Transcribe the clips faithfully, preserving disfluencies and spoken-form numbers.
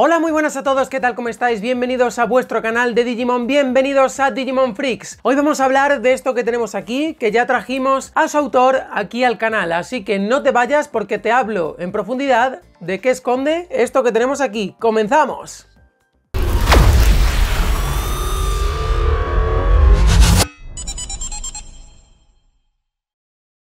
Hola, muy buenas a todos, ¿qué tal? ¿Cómo estáis? Bienvenidos a vuestro canal de Digimon, bienvenidos a Digimon Freaks. Hoy vamos a hablar de esto que tenemos aquí, que ya trajimos a su autor aquí al canal, así que no te vayas porque te hablo en profundidad de qué esconde esto que tenemos aquí. ¡Comenzamos!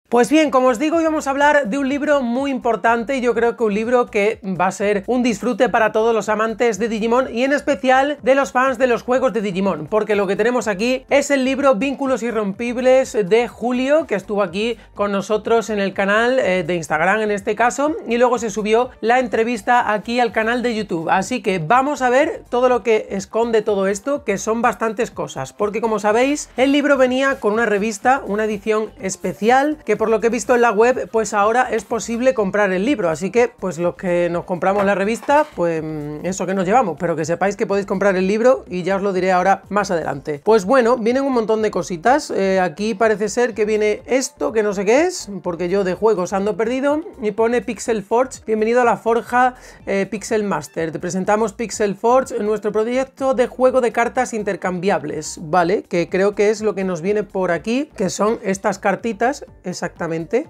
Pues bien, como os digo, hoy vamos a hablar de un libro muy importante y yo creo que un libro que va a ser un disfrute para todos los amantes de Digimon y en especial de los fans de los juegos de Digimon, porque lo que tenemos aquí es el libro Vínculos Irrompibles de Julio, que estuvo aquí con nosotros en el canal eh, de Instagram en este caso, y luego se subió la entrevista aquí al canal de YouTube. Así que vamos a ver todo lo que esconde todo esto, que son bastantes cosas, porque como sabéis, el libro venía con una revista, una edición especial, que por lo que he visto en la web, pues ahora es posible comprar el libro, así que pues los que nos compramos la revista, pues eso que nos llevamos, pero que sepáis que podéis comprar el libro y ya os lo diré ahora más adelante. Pues bueno, vienen un montón de cositas, eh, aquí parece ser que viene esto que no sé qué es, porque yo de juegos ando perdido, y pone Pixel Forge, bienvenido a la forja eh, Pixel Master, te presentamos Pixel Forge, nuestro proyecto de juego de cartas intercambiables, ¿vale? Que creo que es lo que nos viene por aquí, que son estas cartitas, esas exactamente.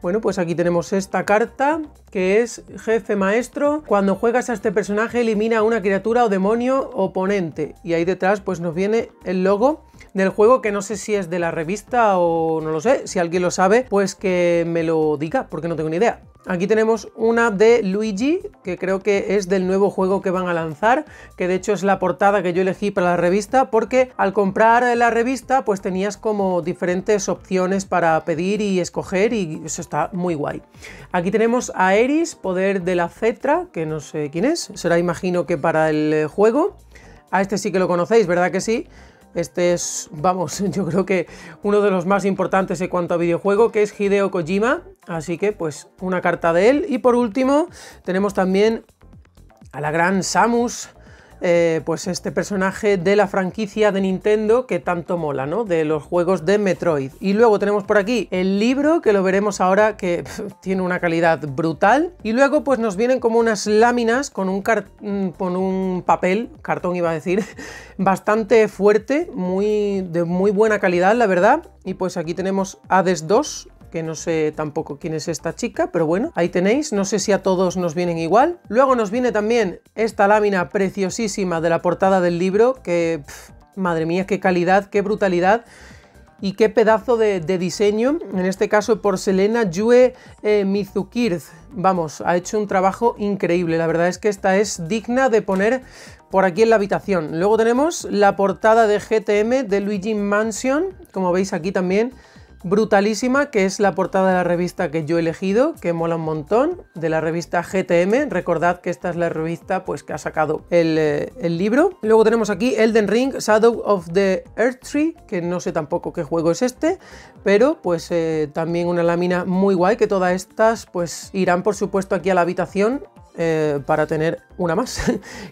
Bueno, pues aquí tenemos esta carta que es Jefe Maestro. Cuando juegas a este personaje elimina a una criatura o demonio oponente. Y ahí detrás pues nos viene el logo del juego, que no sé si es de la revista o no lo sé. Si alguien lo sabe, pues que me lo diga, porque no tengo ni idea. Aquí tenemos una de Luigi, que creo que es del nuevo juego que van a lanzar, que de hecho es la portada que yo elegí para la revista, porque al comprar la revista pues tenías como diferentes opciones para pedir y escoger, y eso está muy guay. Aquí tenemos a Eris, poder de la Cetra, que no sé quién es, será imagino que para el juego. A este sí que lo conocéis, ¿verdad que sí? Este es, vamos, yo creo que uno de los más importantes en cuanto a videojuego, que es Hideo Kojima, así que pues una carta de él. Y por último tenemos también a la gran Samus, eh, pues este personaje de la franquicia de Nintendo que tanto mola, ¿no? De los juegos de Metroid. Y luego tenemos por aquí el libro, que lo veremos ahora, que pff, tiene una calidad brutal. Y luego pues nos vienen como unas láminas con un, car con un papel, cartón iba a decir, bastante fuerte, muy, de muy buena calidad, la verdad. Y pues aquí tenemos Hades dos, que no sé tampoco quién es esta chica, pero bueno, ahí tenéis, no sé si a todos nos vienen igual. Luego nos viene también esta lámina preciosísima de la portada del libro, que pff, madre mía, qué calidad, qué brutalidad y qué pedazo de, de diseño, en este caso por Selena Yue, eh, Mizukirz. Vamos, ha hecho un trabajo increíble, la verdad es que esta es digna de poner por aquí en la habitación. Luego tenemos la portada de G T M de Luigi Mansion, como veis aquí también, brutalísima, que es la portada de la revista que yo he elegido, que mola un montón, de la revista G T M. Recordad que esta es la revista pues que ha sacado el, el libro. Luego tenemos aquí Elden Ring Shadow of the Erdtree, que no sé tampoco qué juego es este, pero pues eh, también una lámina muy guay, que todas estas pues irán por supuesto aquí a la habitación, Eh, para tener una más.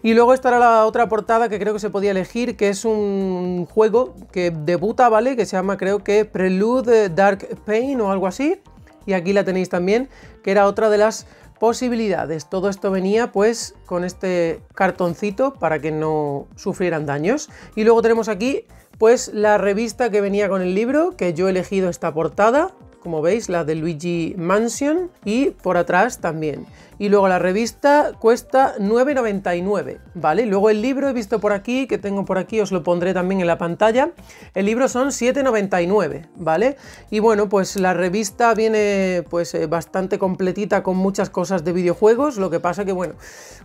Y luego estará la otra portada que creo que se podía elegir, que es un juego que debuta, ¿vale? Que se llama, creo que Prelude Dark Pain o algo así. Y aquí la tenéis también, que era otra de las posibilidades. Todo esto venía pues con este cartoncito para que no sufrieran daños. Y luego tenemos aquí pues la revista que venía con el libro, que yo he elegido esta portada, como veis, la de Luigi Mansion, y por atrás también. Y luego la revista cuesta nueve noventa y nueve, ¿vale? Luego el libro he visto por aquí, que tengo por aquí, os lo pondré también en la pantalla. El libro son siete noventa y nueve, ¿vale? Y bueno, pues la revista viene pues bastante completita con muchas cosas de videojuegos, lo que pasa que, bueno,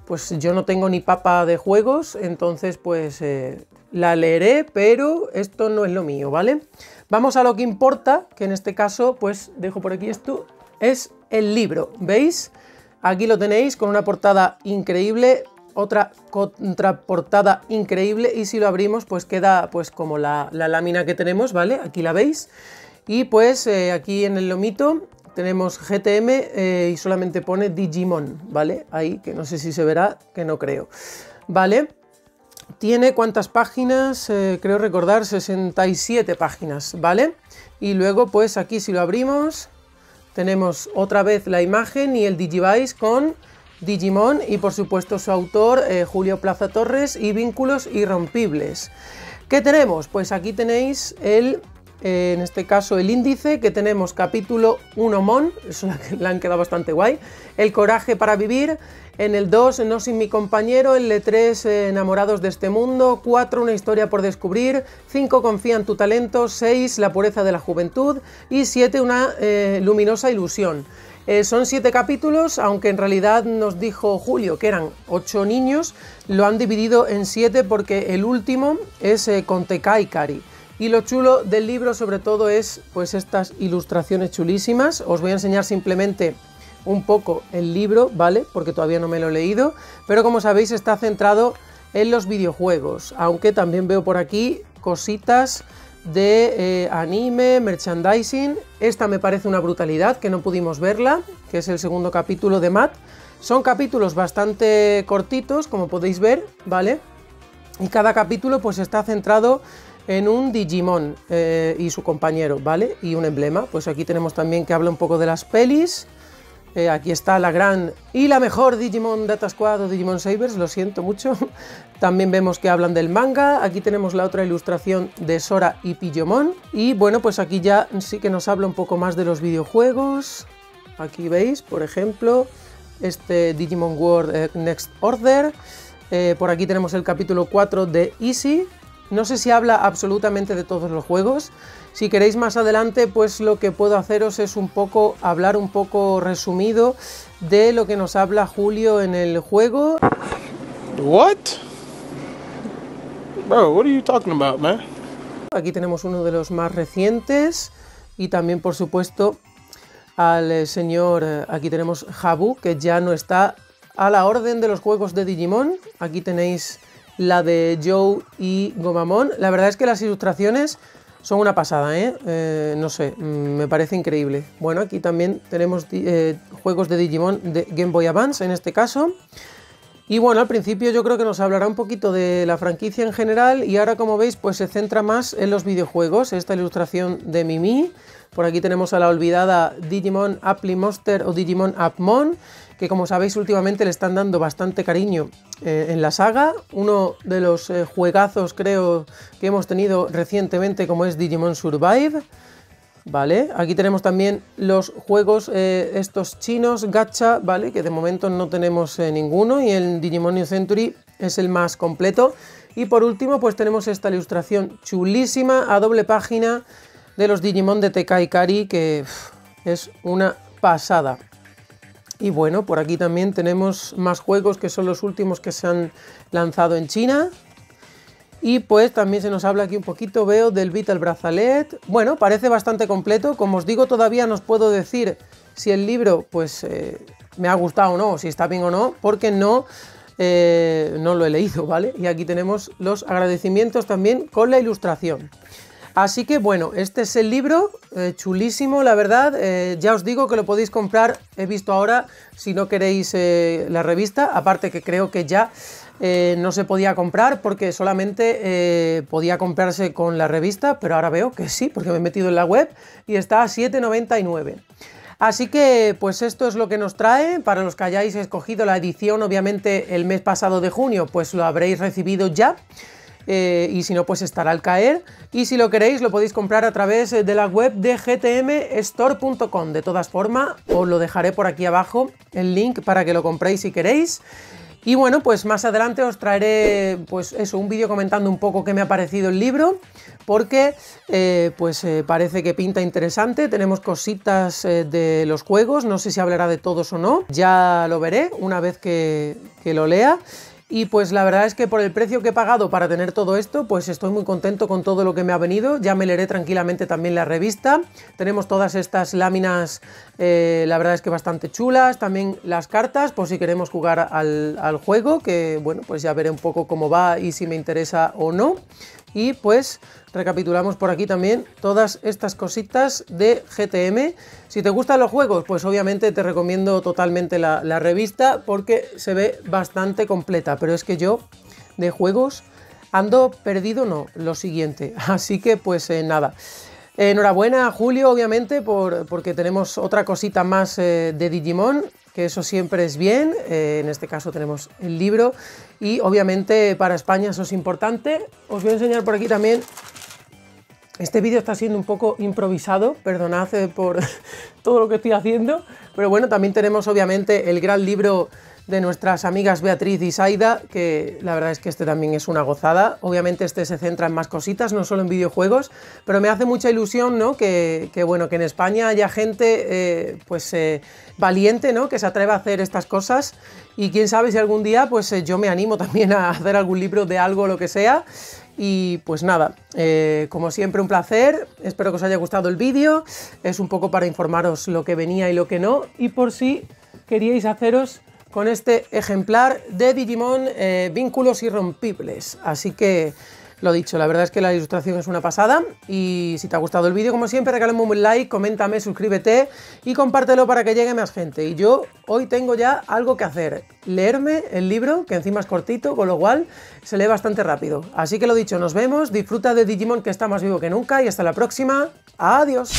pues yo no tengo ni papa de juegos, entonces pues eh, la leeré, pero esto no es lo mío, ¿vale? Vamos a lo que importa, que en este caso, pues dejo por aquí esto, es el libro, ¿veis? Aquí lo tenéis con una portada increíble, otra contraportada increíble, y si lo abrimos pues queda pues como la, la lámina que tenemos, ¿vale? Aquí la veis, y pues eh, aquí en el lomito tenemos G T M eh, y solamente pone Digimon, ¿vale? Ahí, que no sé si se verá, que no creo, ¿vale? Tiene cuántas páginas, eh, creo recordar sesenta y siete páginas, ¿vale? Y luego pues aquí si lo abrimos tenemos otra vez la imagen y el Digivice con Digimon y por supuesto su autor eh, Julio Plaza Torres y Vínculos Irrompibles. ¿Qué tenemos? Pues aquí tenéis el, eh, en este caso el índice, que tenemos capítulo uno Mon, eso le han quedado bastante guay, el coraje para vivir, en el dos no sin mi compañero, en el tres eh, enamorados de este mundo, cuatro una historia por descubrir, cinco confía en tu talento, seis la pureza de la juventud y siete una eh, luminosa ilusión. Eh, son siete capítulos, aunque en realidad nos dijo Julio que eran ocho niños, lo han dividido en siete porque el último es eh, con Tekai Kari. Y lo chulo del libro sobre todo es pues estas ilustraciones chulísimas. Os voy a enseñar simplemente un poco el libro, ¿vale? Porque todavía no me lo he leído, pero como sabéis está centrado en los videojuegos, aunque también veo por aquí cositas de eh, anime, merchandising. Esta me parece una brutalidad que no pudimos verla, que es el segundo capítulo de Matt. Son capítulos bastante cortitos, como podéis ver, ¿vale? Y cada capítulo pues está centrado en un Digimon eh, y su compañero, ¿vale? Y un emblema. Pues aquí tenemos también que habla un poco de las pelis. Eh, aquí está la gran y la mejor Digimon Data Squad o Digimon Savers, lo siento mucho. También vemos que hablan del manga. Aquí tenemos la otra ilustración de Sora y Pillomon. Y bueno, pues aquí ya sí que nos habla un poco más de los videojuegos. Aquí veis, por ejemplo, este Digimon World Next Order. Eh, por aquí tenemos el capítulo cuatro de Easy. No sé si habla absolutamente de todos los juegos. Si queréis más adelante, pues lo que puedo haceros es un poco hablar un poco resumido de lo que nos habla Julio en el juego. What? Bro, what are you talking about, man? Aquí tenemos uno de los más recientes y también, por supuesto, al señor, aquí tenemos Jabu, que ya no está a la orden de los juegos de Digimon. Aquí tenéis la de Joe y Gomamon. La verdad es que las ilustraciones son una pasada, ¿eh? Eh, no sé, me parece increíble. Bueno, aquí también tenemos eh, juegos de Digimon de Game Boy Advance, en este caso. Y bueno, al principio yo creo que nos hablará un poquito de la franquicia en general y ahora, como veis, pues se centra más en los videojuegos. Esta ilustración de Mimi. Por aquí tenemos a la olvidada Digimon Appli Monsters o Digimon Appmon, que como sabéis últimamente le están dando bastante cariño eh, en la saga. Uno de los eh, juegazos creo que hemos tenido recientemente, como es Digimon Survive, ¿vale? Aquí tenemos también los juegos eh, estos chinos, gacha, ¿vale? Que de momento no tenemos eh, ninguno, y el Digimon New Century es el más completo. Y por último pues tenemos esta ilustración chulísima a doble página de los Digimon de Tekai Kari, que uff, es una pasada. Y bueno, por aquí también tenemos más juegos que son los últimos que se han lanzado en China. Y pues también se nos habla aquí un poquito, veo, del Vital Bracelet. Bueno, parece bastante completo. Como os digo, todavía no os puedo decir si el libro pues eh, me ha gustado o no, si está bien o no, porque no, eh, no lo he leído, ¿vale? Y aquí tenemos los agradecimientos también con la ilustración. Así que bueno, este es el libro, eh, chulísimo, la verdad. Eh, ya os digo que lo podéis comprar, he visto ahora, si no queréis eh, la revista, aparte que creo que ya eh, no se podía comprar porque solamente eh, podía comprarse con la revista, pero ahora veo que sí, porque me he metido en la web y está a siete noventa y nueve. Así que pues esto es lo que nos trae. Para los que hayáis escogido la edición, obviamente el mes pasado de junio, pues lo habréis recibido ya. Eh, y si no, pues estará al caer. Y si lo queréis, lo podéis comprar a través de la web de g t m store punto com. De todas formas, os lo dejaré por aquí abajo el link para que lo compréis si queréis. Y bueno, pues más adelante os traeré pues eso, un vídeo comentando un poco qué me ha parecido el libro, porque eh, pues eh, parece que pinta interesante. Tenemos cositas eh, de los juegos, no sé si hablará de todos o no, ya lo veré una vez que, que lo lea. Y pues la verdad es que por el precio que he pagado para tener todo esto, pues estoy muy contento con todo lo que me ha venido. Ya me leeré tranquilamente también la revista. Tenemos todas estas láminas, eh, la verdad es que bastante chulas. También las cartas, por si queremos jugar al, al juego, que bueno, pues ya veré un poco cómo va y si me interesa o no. Y pues recapitulamos por aquí también todas estas cositas de G T M. Si te gustan los juegos, pues obviamente te recomiendo totalmente la, la revista porque se ve bastante completa. Pero es que yo de juegos ando perdido, no, lo siguiente. Así que pues eh, nada. Enhorabuena a Julio, obviamente, por, porque tenemos otra cosita más eh, de Digimon. que eso siempre es bien. Eh, en este caso tenemos el libro y obviamente para España eso es importante. Os voy a enseñar por aquí también. Este vídeo está siendo un poco improvisado, perdonad por todo lo que estoy haciendo, pero bueno, también tenemos obviamente el gran libro de nuestras amigas Beatriz y Saida, que la verdad es que este también es una gozada. Obviamente este se centra en más cositas, no solo en videojuegos, pero me hace mucha ilusión, ¿no? que, que bueno, que en España haya gente eh, pues eh, valiente, ¿no? Que se atreva a hacer estas cosas, y quién sabe si algún día pues eh, yo me animo también a hacer algún libro de algo o lo que sea. Y pues nada, eh, como siempre un placer, espero que os haya gustado el vídeo, es un poco para informaros lo que venía y lo que no, y por si queríais haceros con este ejemplar de Digimon eh, Vínculos Irrompibles. Así que, lo dicho, la verdad es que la ilustración es una pasada, y si te ha gustado el vídeo, como siempre, regálame un buen like, coméntame, suscríbete y compártelo para que llegue más gente. Y yo hoy tengo ya algo que hacer, leerme el libro, que encima es cortito, con lo cual se lee bastante rápido. Así que lo dicho, nos vemos, disfruta de Digimon, que está más vivo que nunca, y hasta la próxima, adiós.